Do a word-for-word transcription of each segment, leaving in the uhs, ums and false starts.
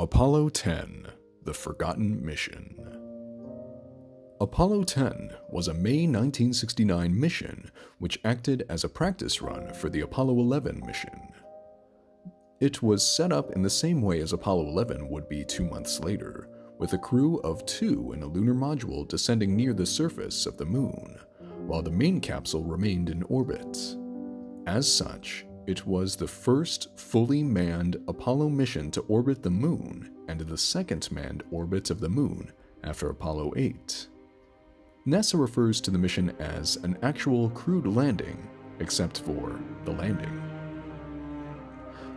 Apollo ten, The Forgotten Mission. Apollo ten was a May nineteen sixty-nine mission which acted as a practice run for the Apollo eleven mission. It was set up in the same way as Apollo eleven would be two months later, with a crew of two in a lunar module descending near the surface of the moon, while the main capsule remained in orbit. As such, it was the first fully manned Apollo mission to orbit the moon and the second manned orbit of the moon after Apollo eight. NASA refers to the mission as an actual crewed landing, except for the landing.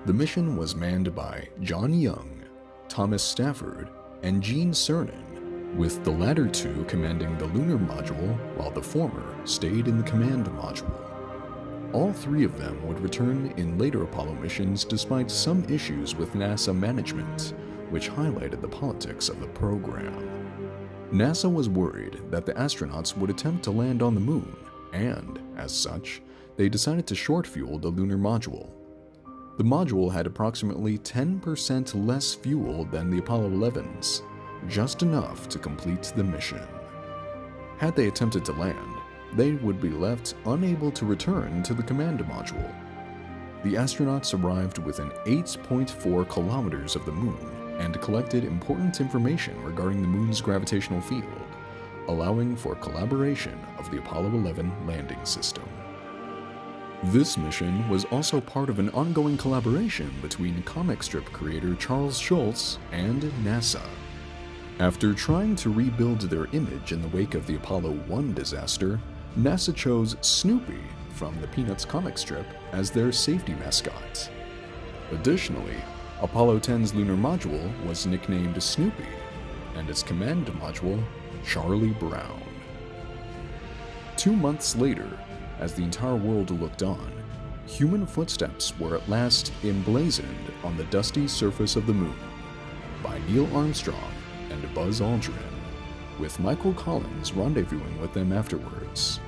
The mission was manned by John Young, Thomas Stafford, and Eugene A. Cernan, with the latter two commanding the lunar module while the former stayed in the command module. All three of them would return in later Apollo missions despite some issues with NASA management, which highlighted the politics of the program. NASA was worried that the astronauts would attempt to land on the moon, and, as such, they decided to short fuel the lunar module. The module had approximately ten percent less fuel than the Apollo elevens, just enough to complete the mission. Had they attempted to land, they would be left unable to return to the command module. The astronauts arrived within eight point four kilometers of the moon and collected important information regarding the moon's gravitational field, allowing for collaboration of the Apollo eleven landing system. This mission was also part of an ongoing collaboration between comic strip creator Charles Schulz and NASA. After trying to rebuild their image in the wake of the Apollo one disaster, NASA chose Snoopy from the Peanuts comic strip as their safety mascot. Additionally, Apollo ten's lunar module was nicknamed Snoopy, and its command module, Charlie Brown. Two months later, as the entire world looked on, human footsteps were at last emblazoned on the dusty surface of the moon by Neil Armstrong and Buzz Aldrin, with Michael Collins rendezvousing with them afterwards.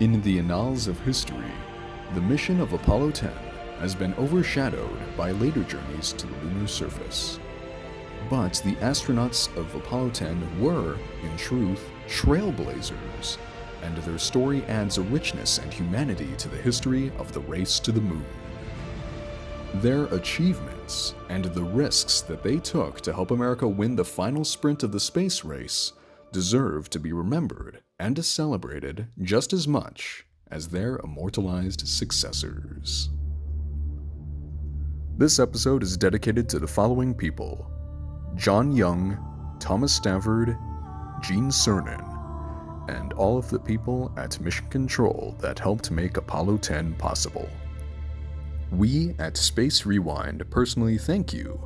In the annals of history, the mission of Apollo ten has been overshadowed by later journeys to the lunar surface. But the astronauts of Apollo ten were, in truth, trailblazers, and their story adds a richness and humanity to the history of the race to the moon. Their achievements and the risks that they took to help America win the final sprint of the space race deserve to be remembered and celebrated just as much as their immortalized successors. This episode is dedicated to the following people: John Young, Thomas Stafford, Eugene Cernan, and all of the people at Mission Control that helped make Apollo ten possible. We at Space Rewind personally thank you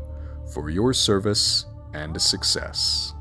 for your service and success.